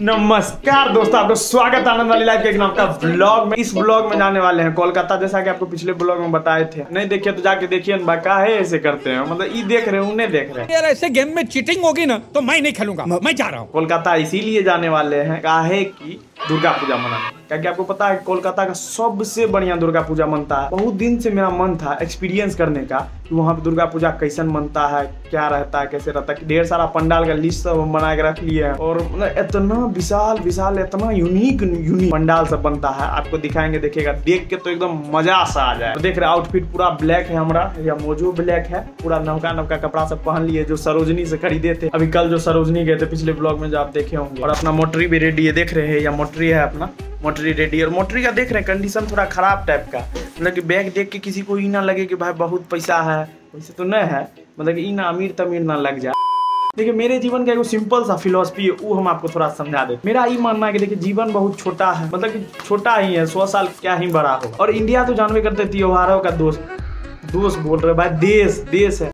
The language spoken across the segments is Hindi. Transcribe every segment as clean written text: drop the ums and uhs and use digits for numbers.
नमस्कार दोस्तों, आप लोग स्वागत आनंद वाली लाइफ के एक नाम का ब्लॉग में। इस ब्लॉग में जाने वाले हैं कोलकाता, जैसा कि आपको पिछले ब्लॉग में बताए थे। नहीं देखिए तो जाके देखिए। अनबाका है ऐसे करते हैं, मतलब ये देख रहे हैं उन्हें देख रहे हैं। यार ऐसे गेम में चीटिंग होगी ना तो मैं नहीं खेलूंगा, मैं जा रहा हूँ। कोलकाता इसीलिए जाने वाले है काहे की दुर्गा पूजा मनाने, क्योंकि आपको पता है कोलकाता का सबसे बढ़िया दुर्गा पूजा मनता है। बहुत दिन से मेरा मन था एक्सपीरियंस करने का कि वहाँ पे दुर्गा पूजा कैसन मनता है, क्या रहता है, कैसे रहता है। ढेर सारा पंडाल का लिस्ट सब हम बना के रख लिए हैं और इतना विशाल विशाल इतना यूनिक पंडाल सब बनता है। आपको दिखाएंगे, देखिएगा, देख के तो एकदम मजा सा आ जाए। तो देख रहे आउटफिट पूरा ब्लैक है हमारा, या मोजो ब्लैक है, पूरा नवका नवका कपड़ा सब पहन लिए जो सरोजनी से खरीदे थे। अभी कल जो सरोजनी गए थे पिछले ब्लॉग में जो आप देखे होंगे। और अपना मोटरी भी रेडी है, देख रहे हैं, या मोटरी है अपना, मोटरी रेडी। और मोटरी का देख रहे हैं कंडीशन थोड़ा खराब टाइप का, मतलब कि बैग देख के किसी को ये ना लगे कि भाई बहुत पैसा है, वैसे तो नहीं है, मतलब कि ये ना अमीर तमीर ना लग जाए। देखिए मेरे जीवन का एक सिंपल सा फिलोसफी है, वो हम आपको थोड़ा समझा देते। मेरा ये मानना है कि देखिए जीवन बहुत छोटा है, मतलब कि छोटा ही है, 100 साल क्या ही बड़ा हो। और इंडिया तो जानवे करते त्योहारों का दोस्त बोल रहे भाई, देश है,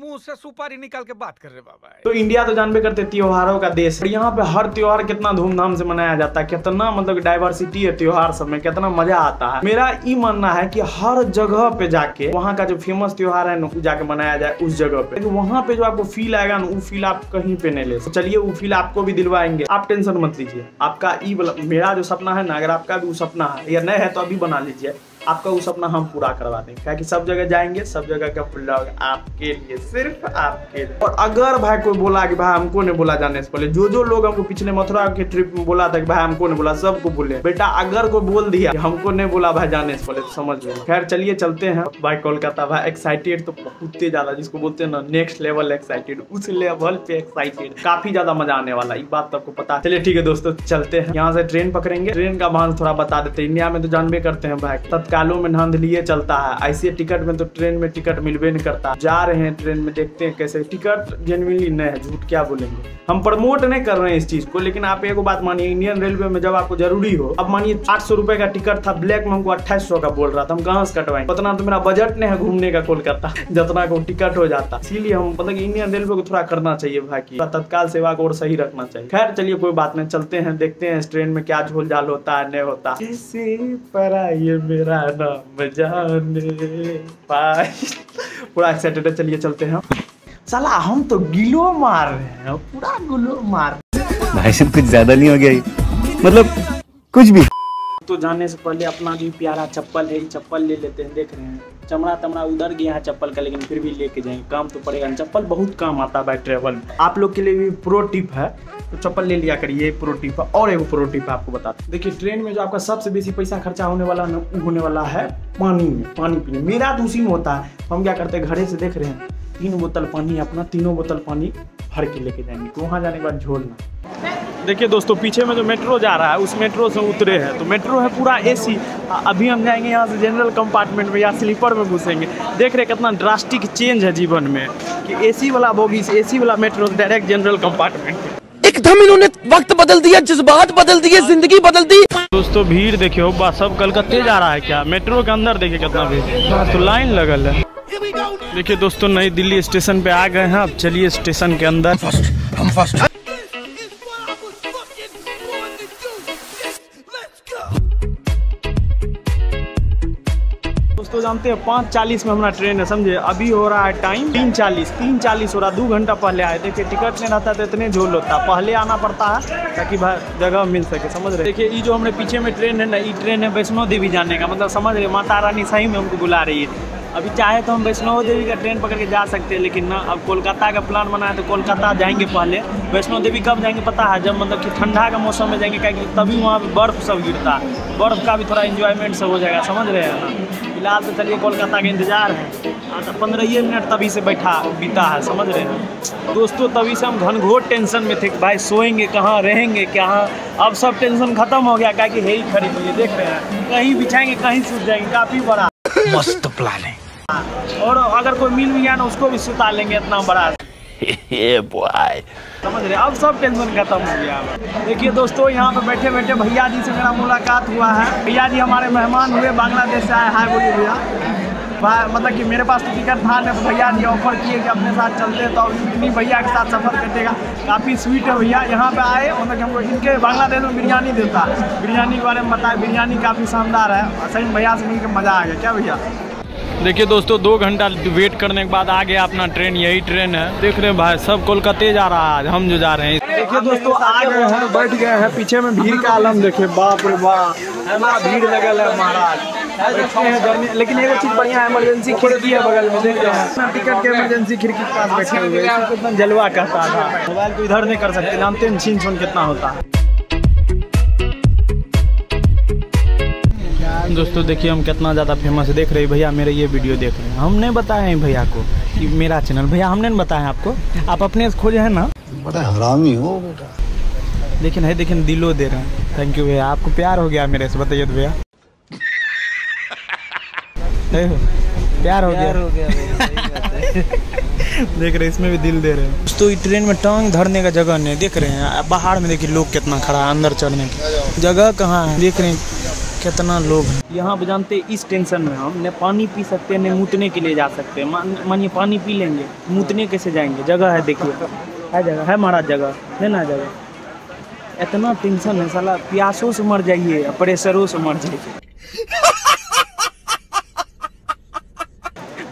मुंह से सुपारी निकाल के बात कर रहे बाबा। तो इंडिया तो जानबे करते त्योहारों का देश है। यहाँ पे हर त्योहार कितना धूमधाम से मनाया जाता है, कितना मतलब डाइवर्सिटी है त्योहार सब में, कितना मजा आता है। मेरा ये मानना है कि हर जगह पे जाके वहाँ का जो फेमस त्योहार है ना जाके मनाया जाए उस जगह पे। वहाँ पे जो आपको फील आएगा ना, वो फील आप कहीं पे नहीं ले सकते। चलिए वो फील आपको भी दिलवाएंगे, आप टेंशन मत लीजिए। आपका मेरा जो सपना है ना, अगर आपका भी वो सपना है या नहीं है तो अभी बना लीजिए, आपका वो सपना हम पूरा करवा देंगे। ताकि सब जगह जाएंगे, सब जगह का ब्लॉग आपके लिए, सिर्फ आपके लिए। और अगर भाई कोई बोला कि भाई हमको नहीं बोला जाने से पहले, जो लोग हमको पिछले मथुरा के ट्रिप में बोला था कि भाई हमको नहीं बोला, सबको बोले बेटा, अगर कोई बोल दिया हमको नहीं बोला भाई जाने से पहले तो समझ लो। खैर चलिए चलते हैं भाई कोलकाता। भाई एक्साइटेड तो बहुत ज्यादा, जिसको बोलते हैं ना नेक्स्ट लेवल एक्साइटेड, उस लेवल पे एक्साइटेड, काफी ज्यादा मजा आने वाला, ये बात तो आपको पता। चलिए ठीक है दोस्तों, चलते हैं। यहाँ से ट्रेन पकड़ेंगे, ट्रेन का भान थोड़ा बता देते हैं। इंडिया में तो जानबे करते हैं भाई कालों में नांद लिए चलता है, ऐसे टिकट में तो ट्रेन में टिकट मिलबे नहीं करता। जा रहे हैं ट्रेन में, देखते हैं कैसे। टिकट जेन्युइनली नहीं है, झूठ क्या बोलेंगे, हम प्रमोट नहीं कर रहे हैं इस चीज को, लेकिन आप एक बात मानिए, इंडियन रेलवे में जब आपको जरूरी हो, अब मानिए 800 रुपए का टिकट था, ब्लैक में हमको 2800 का बोल रहा था, हम कहाँ से कटवाएं। उतना तो मेरा बजट नहीं है घूमने का कोलकाता, जितना को टिकट हो जाता। इसीलिए हम मतलब इंडियन रेलवे को थोड़ा करना चाहिए भाई, की तत्काल सेवा को और सही रखना चाहिए। खैर चलिए कोई बात नहीं, चलते हैं, देखते हैं इस ट्रेन में क्या झोल झाल होता है, नहीं होता। पूरा एक्साइटेड है, चलिए चलते हैं। साला हम तो गिलो मार रहे हैं, पूरा गिलो मार भाई साहब, कुछ ज्यादा नहीं हो गया, मतलब कुछ भी। तो जाने से पहले अपना भी प्यारा चप्पल है, चप्पल ले लेते हैं। देख रहे हैं चमड़ा तमड़ा उधर गया है चप्पल का, लेकिन फिर भी लेके जाएंगे, काम तो पड़ेगा। चप्पल बहुत काम आता है भाई ट्रेवल में। आप लोग के लिए भी प्रो टिप है, तो चप्पल ले लिया करिए, प्रो टिप है। और एक प्रो टिप आपको बताते हैं। देखिए ट्रेन में जो आपका सबसे बेसी पैसा खर्चा होने वाला है पानी में, पानी पीने। मेरा तो उसी में होता है, हम क्या करते हैं घरे से, देख रहे हैं 3 बोतल पानी, अपना 3 बोतल पानी भर के लेके जाएंगे। तो वहाँ जाने के बाद झोलना। देखिए दोस्तों पीछे में जो मेट्रो जा रहा है, उस मेट्रो से उतरे हैं, तो मेट्रो है पूरा एसी। अभी हम जाएंगे यहाँ से जनरल कंपार्टमेंट में या स्लीपर में घुसेंगे। देख रहे कितना ड्रास्टिक चेंज है जीवन में, कि एसी वाला बोगी से, एसी वाला मेट्रो डायरेक्ट जनरल कंपार्टमेंट। एकदम इन्होंने वक्त बदल दिया, जज्बात बदल दिए, जिंदगी बदल दी। दोस्तों भीड़ देखियो, बस सब कलकत्ते जा रहा है क्या, मेट्रो के अंदर देखिए कितना भीड़, तो लाइन लगल है। देखिये दोस्तों नई दिल्ली स्टेशन पे आ गए हैं, अब चलिए स्टेशन के अंदर। तो जानते हैं 5:40 में हमारा ट्रेन है, समझे। अभी हो रहा है टाइम 3:40 हो रहा है, 2 घंटा पहले आए। देखिए टिकट नहीं रहता तो इतने झोल होता, पहले आना पड़ता है ताकि जगह मिल सके, समझ रहे। देखिए ये जो हमने पीछे में ट्रेन है ना, ये ट्रेन है वैष्णो देवी जाने का, मतलब समझ रहे माता रानी सही में हमको बुला रही है। अभी चाहे तो हम वैष्णो देवी का ट्रेन पकड़ के जा सकते हैं, लेकिन ना अब कोलकाता का प्लान बना है, तो कोलकाता जाएंगे पहले। वैष्णो देवी कब जाएंगे पता है, जब मतलब कि ठंडा का मौसम में जाएंगे, क्योंकि तभी वहाँ पे बर्फ़ सब गिरता है, बर्फ़ का भी थोड़ा इन्जॉयमेंट सब हो जाएगा, समझ रहे हैं ना। फिलहाल तो चलिए कोलकाता का इंतजार है, 15 मिनट तभी से बैठा बीता है, समझ रहे हैं दोस्तों। तभी से हम घनघोर टेंशन में थे, भाई सोएंगे कहाँ, रहेंगे कहाँ। अब सब टेंशन खत्म हो गया, क्या कि यही खरीद लिए, देख रहे हैं कहीं बिछाएंगे कहीं सूझ जाएंगे, काफ़ी बड़ा मस्त प्लान है। और अगर कोई मिल भी गया ना, उसको भी सुता लेंगे, इतना बड़ा बॉय, समझ रहे। अब सब टेंशन खत्म हो गया। देखिए दोस्तों यहाँ पे बैठे बैठे भैया जी से मेरा मुलाकात हुआ है। भैया जी हमारे मेहमान हुए, बांग्लादेश से आए। हाय बोलिए भैया। मतलब कि मेरे पास टिकट था नहीं तो भैया ने ऑफर किए कि अपने साथ चलते तो इतनी भैया के साथ सफ़र कटेगा। काफ़ी स्वीट है भैया, यहाँ पे आए मतलब कि हमको इनके बांग्लादेश में बिरयानी देता है, बिरयानी के बारे में बताया, बिरयानी काफ़ी शानदार है। सही भैया से मिलकर मज़ा आ गया। क्या भैया देखिए दोस्तों, 2 घंटा वेट करने के बाद आ गया अपना ट्रेन, यही ट्रेन है। देख रहे हैं भाई सब कोलकाता जा रहा है, आज हम जो जा रहे हैं। देखिए दोस्तों आ गए हैं, बैठ गए हैं, पीछे में भीड़ का आलम देखिए, बाप रे बाप हमारा भीड़ लगल है महाराज। लेकिन एक चीज़ बढ़िया है, इमरजेंसी खिड़की है बगल में, देख रहे हैं टिकट के इमरजेंसी खिड़की के पास बैठे हुए एकदम जलवा कहता था। मोबाइल को इधर नहीं कर सकते, जानते हैं छीन छोन कितना होता है। दोस्तों देखिए हम कितना ज़्यादा फेमस है, देख रहे हैं भैया मेरे ये वीडियो देख रहे हैं। हम नहीं बताए हैं भैया को कि मेरा चैनल, भैया हमने नहीं बताया आपको, आप अपने खोजे हैं ना। बड़ा हरामी हो बेटा, लेकिन है देखिए दिलो दे रहे हैं। थैंक यू भैया, आपको प्यार हो गया मेरे से, बताइए तो भैया प्यार हो गया। देख रहे हैं इसमें भी दिल दे रहे हैं दोस्तों। ये ट्रेन में टांग धरने का जगह नहीं, देख रहे हैं बाहर में देखिए लोग कितना खड़ा है, अंदर चढ़ने की जगह कहाँ है, देख रहे हैं कितना लोग हैं। यहाँ पे जानते हैं इस टेंशन में हम न पानी पी सकते हैं न मूतने के लिए जा सकते हैं। मानिए पानी पी लेंगे, मूतने कैसे जाएंगे, जगह है देखिए, है जगह है महाराज, जगह है ना जगह। इतना टेंशन है साला, प्यासों से मर जाइए, प्रेशरों से मर जाइए,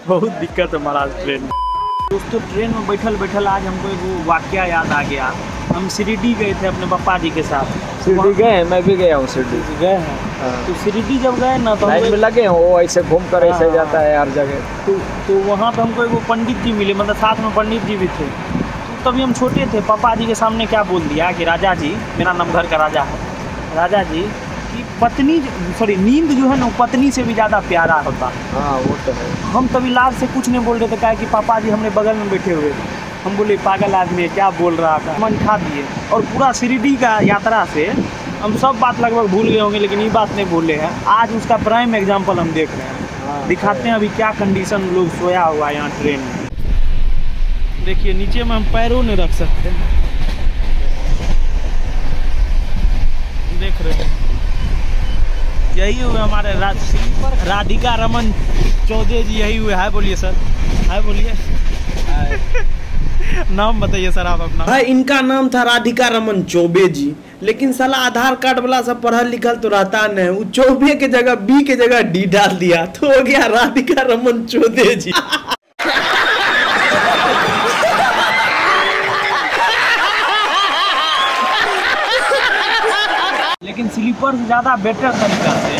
बहुत दिक्कत है महाराज ट्रेन में। दोस्तों ट्रेन में बैठल बैठल आज हमको एक वाकया याद आ गया। हम शिरडी गए थे अपने पापा जी के साथ, शिरडी गए, मैं भी गया हूँ शिरडी गए हैं। तो शिरडी जब गए ना तो हम लगे हैं वो ऐसे घूम कर ऐसे जाता है हर जगह। तो वहाँ पे हमको एक पंडित जी मिले, मतलब साथ में पंडित जी भी थे। तभी हम छोटे थे, पापा जी के सामने क्या बोल दिया कि राजा जी, मेरा नाम घर का राजा है, राजा जी कि पत्नी सॉरी नींद जो है ना पत्नी से भी ज़्यादा प्यारा होता है। हाँ वो तो है। हम तभी लाज से कुछ नहीं बोल रहे थे, कहा कि पापा जी हमने बगल में बैठे हुए थे, हम बोले पागल आदमी है क्या बोल रहा था, मन खा दिए। और पूरा शिरडी का यात्रा से हम सब बात लगभग भूल गए होंगे, लेकिन ये बात नहीं भूले हैं। आज उसका प्राइम एग्जाम्पल हम देख रहे हैं, दिखाते हैं अभी क्या कंडीशन लोग सोया हुआ है यहाँ ट्रेन में। देखिए नीचे में हम पैरों नहीं रख सकते, देख रहे हैं यही हुए हमारे राधिका रमन चौधरी जी, यही हुए। हाय बोलिए सर, हाय बोलिए, नाम बताइए सर आप अपना। भाई इनका नाम था राधिका रमन चौबे जी, लेकिन साला आधार कार्ड वाला सब पढ़ल लिखल तो रहता नहीं, वो चौबे के जगह बी के जगह डी डाल दिया तो हो गया राधिका रमन चौधरी जी। लेकिन स्लीपर से ज़्यादा बेटर तरीका से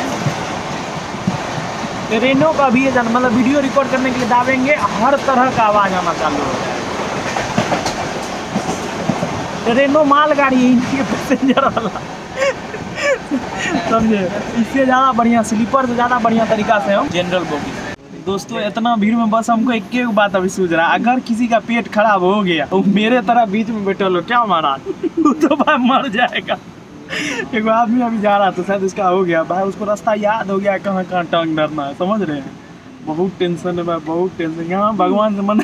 ट्रेनों का भी ये मतलब वीडियो रिकॉर्ड करने के लिए दावेंगे, हर तरह का आवाज़ आना चालू हो जाए। ट्रेनों मालगाड़ी इनके पैसेंजर वाला समझे, इससे ज़्यादा बढ़िया स्लीपर से ज़्यादा बढ़िया तरीका से हम जनरल बोगी। दोस्तों इतना भीड़ में बस हमको एक ही बात अभी सूझ रहा है, अगर किसी का पेट खराब हो गया तो मेरे तरह बीच में बैठे लो क्या महाराज, वो तो भाई मर जाएगा। एक आदमी अभी जा रहा था, शायद इसका हो गया भाई, उसको रास्ता याद हो गया कहाँ कहाँ टांग धरना है, समझ रहे हैं। बहुत टेंशन है भाई, बहुत टेंशन यहाँ भगवान से मन।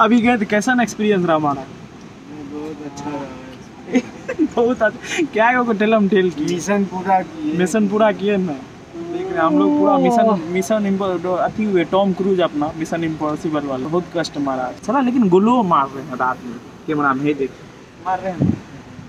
अभी गए तो कैसा ना एक्सपीरियंस रहा हमारा, बहुत अच्छा रहा। बहुत अच्छा क्या है, टेलम टेल की मिशन पूरा किए ना, देख रहे हम लोग पूरा मिशन अति हुए टॉम क्रूज अपना मिशन इम्पॉसिबल वाला। बहुत कष्ट मारा चला, लेकिन गुलो मार रहे हैं रात में, कैमरा में देख मार रहे हैं,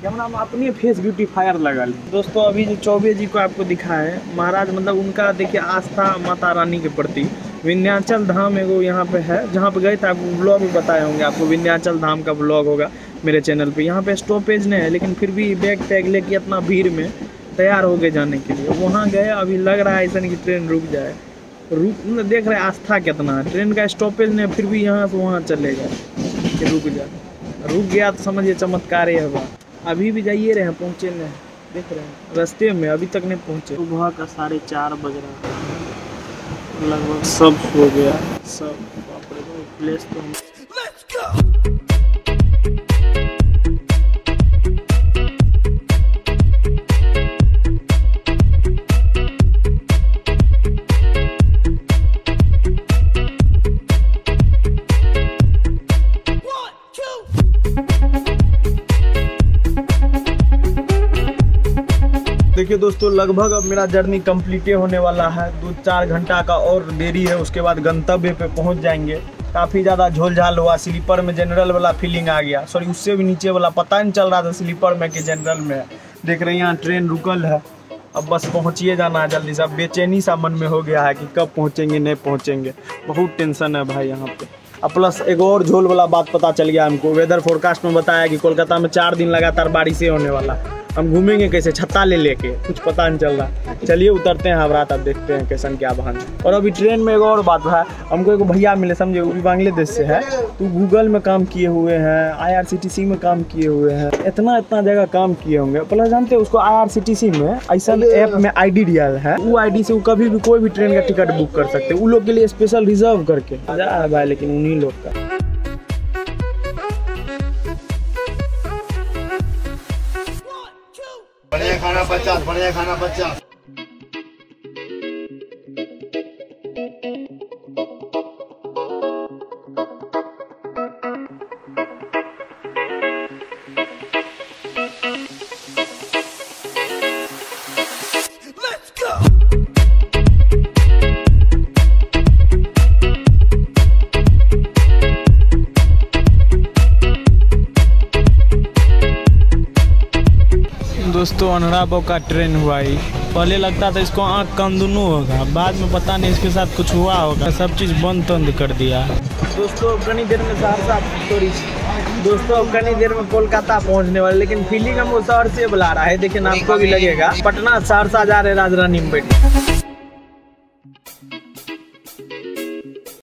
कैमरा में अपने फेस ब्यूटीफायर लगा ले। दोस्तों अभी जो चौबे जी को आपको दिखा है महाराज, मतलब उनका देखिए आस्था माता रानी के प्रति। विंध्याचल धाम एगो यहाँ पे है, जहाँ पे गए थे आपको ब्लॉग भी बताए होंगे, आपको विंध्याचल धाम का ब्लॉग होगा मेरे चैनल पे। यहाँ पे स्टॉपेज नहीं है, लेकिन फिर भी बैग टैग लेके इतना भीड़ में तैयार हो गए जाने के लिए। वहाँ गए, अभी लग रहा है ऐसा कि ट्रेन रुक जाए, रुक देख रहे आस्था कितना है, ट्रेन का स्टॉपेज नहीं फिर भी यहाँ से वहाँ चले गए कि रुक जाए, रुक गया तो समझिए चमत्कार है बात। अभी भी जाइए रहे हैं, पहुँचे नहीं, देख रहे हैं रास्ते में अभी तक नहीं पहुँचे। सुबह का 4:30 बज रहा है लगभग, सब सो गया सब, बाप रे बाप प्लेस तो लेट्स go देखिए दोस्तों, लगभग अब मेरा जर्नी कंप्लीट होने वाला है। 2-4 घंटा का और देरी है, उसके बाद गंतव्य पे पहुंच जाएंगे। काफ़ी ज़्यादा झोलझाल हुआ, स्लीपर में जनरल वाला फीलिंग आ गया, सॉरी उससे भी नीचे वाला, पता नहीं चल रहा था स्लीपर में कि जनरल में है। देख रहे हैं यहाँ ट्रेन रुकल है, अब बस पहुँचिए जाना है जल्दी। सब बेचैनी सा मन में हो गया है कि कब पहुँचेंगे नहीं पहुँचेंगे, बहुत टेंशन है भाई यहाँ पे। अब प्लस एक और झोल वाला बात पता चल गया हमको, वेदर फोरकास्ट में बताया कि कोलकाता में 4 दिन लगातार बारिशें होने वाला। हम घूमेंगे कैसे छत्ता ले लेके, कुछ पता नहीं चल रहा। चलिए उतरते हैं हवरात, अब देखते हैं कैसन क्या बहान। और अभी ट्रेन में एक और बात है, हमको एक भैया मिले, समझे वो भी बांग्लादेश से है, तो गूगल में काम किए हुए हैं, IRCTC में काम किए हुए हैं, इतना इतना जगह काम किए होंगे। प्लस जानते हैं उसको IRCTC में ऐसा ऐप में ID दिया है, वो ID से वो कभी भी कोई भी ट्रेन का टिकट बुक कर सकते हैं, उन लोग के लिए स्पेशल रिजर्व करके मजा आया भाई, लेकिन उन्हीं लोग का। बढ़िया खाना 50, बढ़िया खाना 50। दोस्तों अनराबो का ट्रेन हुआ ही, पहले लगता था इसको आँख कंदुनू होगा, बाद में पता नहीं इसके साथ कुछ हुआ होगा, सब चीज़ बंद तंद कर दिया। दोस्तों कहीं देर में सहरसा, सॉरी दोस्तों कहीं देर में कोलकाता पहुंचने वाले, लेकिन फीलिंग हमको शहर से बुला रहा है। देखिए आपको भी लगेगा, पटना सहरसा जा रहे राजधानी में बैठे।